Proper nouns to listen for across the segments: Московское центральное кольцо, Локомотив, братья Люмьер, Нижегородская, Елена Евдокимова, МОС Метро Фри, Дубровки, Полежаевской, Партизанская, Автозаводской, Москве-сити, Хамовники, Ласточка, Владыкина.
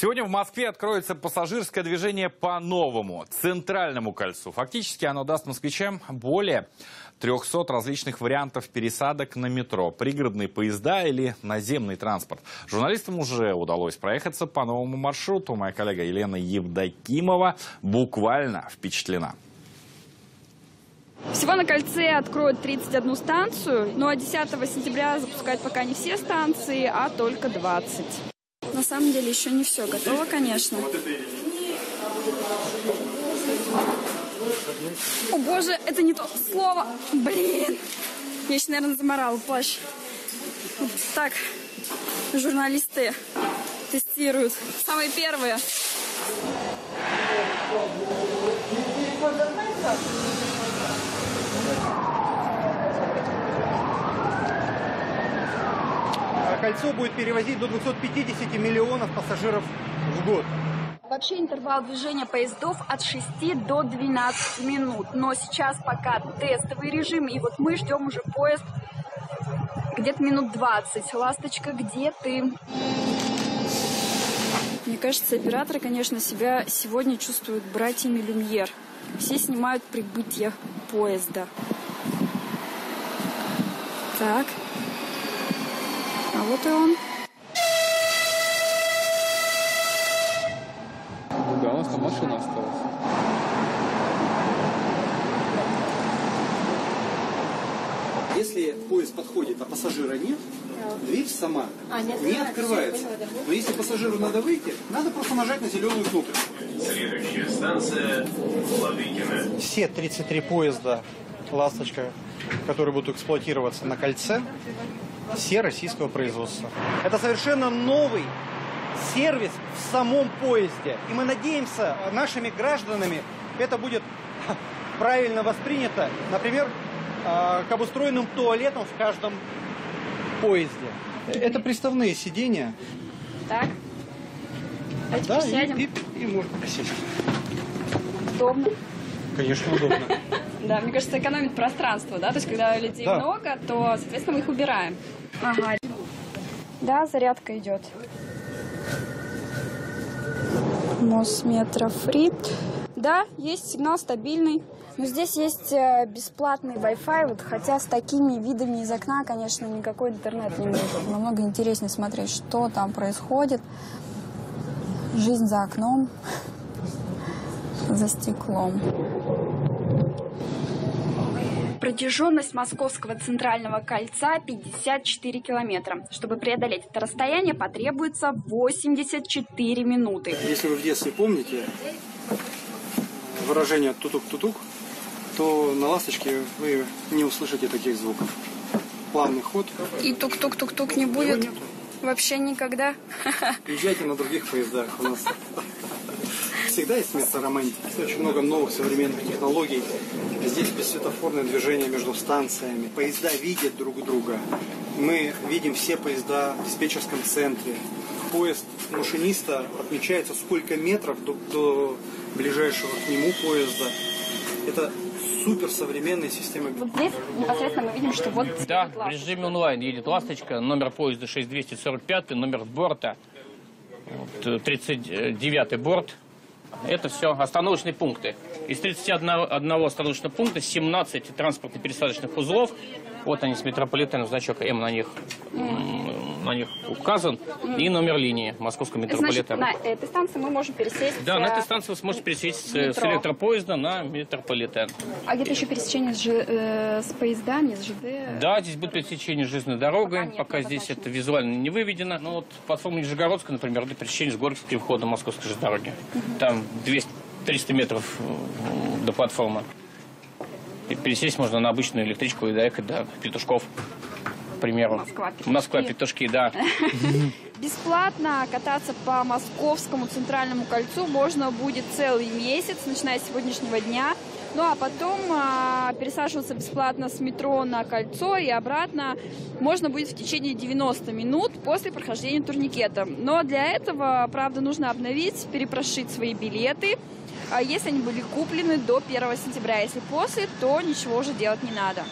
Сегодня в Москве откроется пассажирское движение по новому центральному кольцу. Фактически оно даст москвичам более 300 различных вариантов пересадок на метро, пригородные поезда или наземный транспорт. Журналистам уже удалось проехаться по новому маршруту. Моя коллега Елена Евдокимова буквально впечатлена. Всего на кольце откроют 31 станцию, ну а 10 сентября запускать пока не все станции, а только 20. На самом деле еще не все готово, конечно. О боже, это не то слово! Блин! Я еще, наверное, заморала плащ. Так, журналисты тестируют. Самые первые. Кольцо будет перевозить до 250 миллионов пассажиров в год. Вообще интервал движения поездов от 6 до 12 минут. Но сейчас пока тестовый режим. И вот мы ждем уже поезд где-то минут 20. Ласточка, где ты? Мне кажется, операторы, конечно, себя сегодня чувствуют братьями Люмьер. Все снимают прибытие поезда. Так. А вот и он. Да, у нас там машина осталась. Если поезд подходит, а пассажира нет, дверь сама не открывается. Но если пассажиру надо выйти, надо просто нажать на зеленую кнопку. Следующая станция Владыкина. Все 33 поезда «Ласточка», которые будут эксплуатироваться на кольце, все российского производства. Это совершенно новый сервис в самом поезде. И мы надеемся, нашими гражданами это будет правильно воспринято. Например, к обустроенным туалетам в каждом поезде. Это приставные сиденья. Так, давайте присядем. И можно присесть. Удобно. Конечно, удобно. Да, мне кажется, экономит пространство, да? То есть, когда людей много, то, соответственно, мы их убираем. Ага. Да, зарядка идет. МОС Метро Фри. Да, есть сигнал стабильный. Но здесь есть бесплатный Wi-Fi, вот, хотя с такими видами из окна, конечно, никакой интернет не будет. Намного интереснее смотреть, что там происходит. Жизнь за окном, за стеклом. Протяженность Московского центрального кольца 54 километра. Чтобы преодолеть это расстояние, потребуется 84 минуты. Если вы в детстве помните выражение «тутук-тутук», то на «Ласточке» вы не услышите таких звуков. Плавный ход. И тук-тук-тук-тук не будет вообще никогда. Езжайте на других поездах. У нас всегда есть место романтики. Очень много новых современных технологий. Здесь бессветофорное движение между станциями. Поезда видят друг друга. Мы видим все поезда в диспетчерском центре. Поезд машиниста отмечается, сколько метров до ближайшего к нему поезда. Это суперсовременная система. Вот здесь непосредственно мы видим, что вот... Да, в режиме онлайн едет «Ласточка». Номер поезда 6245, номер борта 39 борт. Это все остановочные пункты. Из 31 остановочного пункта 17 транспортно-пересадочных узлов. Вот они с метрополитеном, значок М на них указан. И номер линии Московского метрополитена. Значит, на этой станции мы можем пересесть... Да, на этой станции вы сможете пересесть с электропоезда на метрополитен. А где-то еще пересечение с поездами, с ЖД? Да, здесь будет пересечение с железной дорогой. Пока здесь это визуально не выведено. Но вот платформа Нижегородская, например, для пересечения с Горкинским входом Московской железной дороги. Там 200-300 метров до платформы. И пересесть можно на обычную электричку и доехать до Петушков, к примеру. Москва-Петушки, да. Бесплатно кататься по Московскому центральному кольцу можно будет целый месяц, начиная с сегодняшнего дня. Ну а потом пересаживаться бесплатно с метро на кольцо и обратно можно будет в течение 90 минут после прохождения турникета. Но для этого, правда, нужно обновить, перепрошить свои билеты, если они были куплены до 1 сентября. Если после, то ничего уже делать не надо.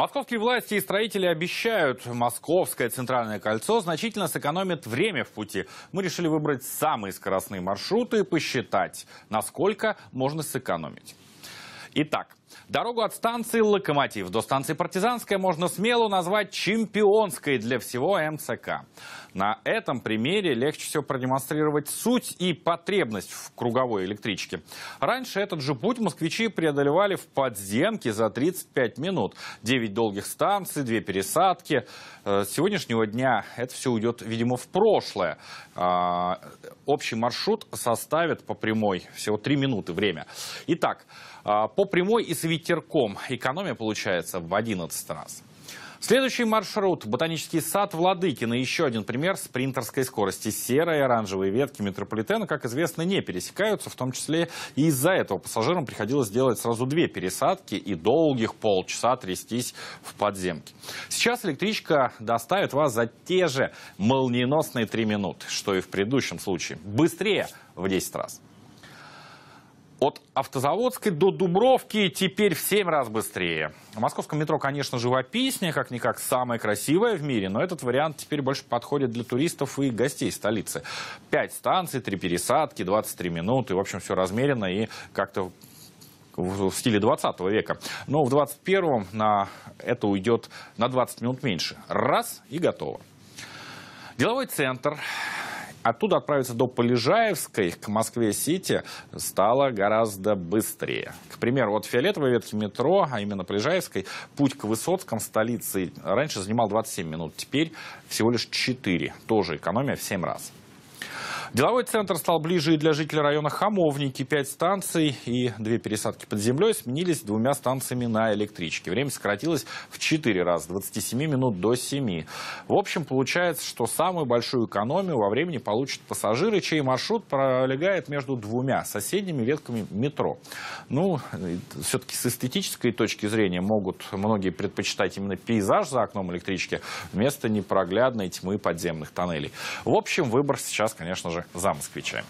Московские власти и строители обещают, Московское центральное кольцо значительно сэкономит время в пути. Мы решили выбрать самые скоростные маршруты и посчитать, насколько можно сэкономить. Итак, дорогу от станции «Локомотив» до станции «Партизанская» можно смело назвать чемпионской для всего МЦК. На этом примере легче всего продемонстрировать суть и потребность в круговой электричке. Раньше этот же путь москвичи преодолевали в подземке за 35 минут. 9 долгих станций, 2 пересадки. С сегодняшнего дня это все уйдет, видимо, в прошлое. Общий маршрут составит по прямой всего 3 минуты время. Итак, по прямой и с ветерком. Экономия получается в 11 раз. Следующий маршрут – ботанический сад Владыкина. Еще один пример спринтерской скорости. Серые и оранжевые ветки метрополитена, как известно, не пересекаются. В том числе и из-за этого пассажирам приходилось делать сразу 2 пересадки и долгих полчаса трястись в подземке. Сейчас электричка доставит вас за те же молниеносные 3 минуты, что и в предыдущем случае. Быстрее в 10 раз. От Автозаводской до Дубровки теперь в 7 раз быстрее. В московском метро, конечно, живописнее, как-никак самое красивое в мире, но этот вариант теперь больше подходит для туристов и гостей столицы. 5 станций, 3 пересадки, 23 минуты, в общем, все размеренно и как-то в стиле 20 века. Но в 21-м на это уйдет на 20 минут меньше. Раз и готово. Деловой центр. Оттуда отправиться до Полежаевской к Москве-сити стало гораздо быстрее. К примеру, от фиолетовой ветки метро, а именно Полежаевской, путь к Высоцкому, столице, раньше занимал 27 минут, теперь всего лишь 4. Тоже экономия в 7 раз. Деловой центр стал ближе и для жителей района Хамовники. 5 станций и 2 пересадки под землей сменились 2 станциями на электричке. Время сократилось в 4 раза, с 27 минут до 7. В общем, получается, что самую большую экономию во времени получат пассажиры, чей маршрут пролегает между 2 соседними ветками метро. Ну, все-таки с эстетической точки зрения могут многие предпочитать именно пейзаж за окном электрички вместо непроглядной тьмы подземных тоннелей. В общем, выбор сейчас, конечно же, за москвичами.